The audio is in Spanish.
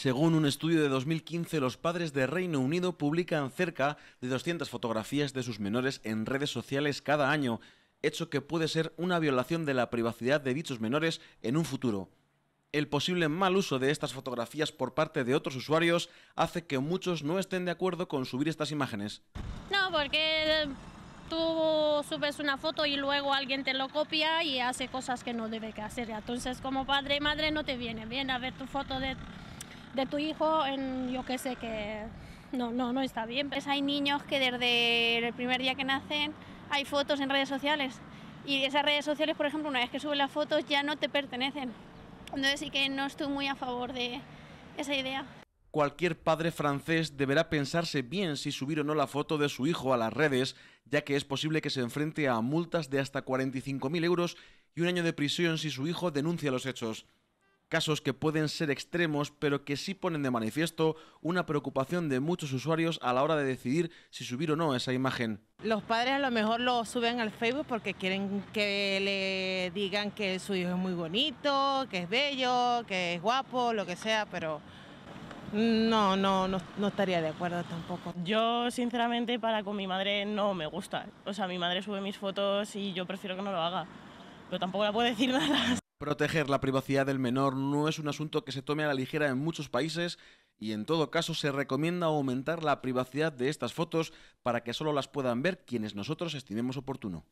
Según un estudio de 2015, los padres de Reino Unido publican cerca de 200 fotografías de sus menores en redes sociales cada año, hecho que puede ser una violación de la privacidad de dichos menores en un futuro. El posible mal uso de estas fotografías por parte de otros usuarios hace que muchos no estén de acuerdo con subir estas imágenes. No, porque tú subes una foto y luego alguien te lo copia y hace cosas que no debe hacer. Entonces, como padre y madre, no te viene bien a ver tu foto de tu hijo en yo qué sé, que no está bien. Pues hay niños que desde el primer día que nacen hay fotos en redes sociales y esas redes sociales, por ejemplo, una vez que suben las fotos ya no te pertenecen. Entonces sí que no estoy muy a favor de esa idea. Cualquier padre francés deberá pensarse bien si subir o no la foto de su hijo a las redes, ya que es posible que se enfrente a multas de hasta 45.000 euros y un año de prisión si su hijo denuncia los hechos. Casos que pueden ser extremos, pero que sí ponen de manifiesto una preocupación de muchos usuarios a la hora de decidir si subir o no esa imagen. Los padres a lo mejor lo suben al Facebook porque quieren que le digan que su hijo es muy bonito, que es bello, que es guapo, lo que sea, pero no estaría de acuerdo tampoco. Yo, sinceramente, para con mi madre no me gusta. O sea, mi madre sube mis fotos y yo prefiero que no lo haga, pero tampoco le puedo decir nada. Proteger la privacidad del menor no es un asunto que se tome a la ligera en muchos países y en todo caso se recomienda aumentar la privacidad de estas fotos para que solo las puedan ver quienes nosotros estimemos oportuno.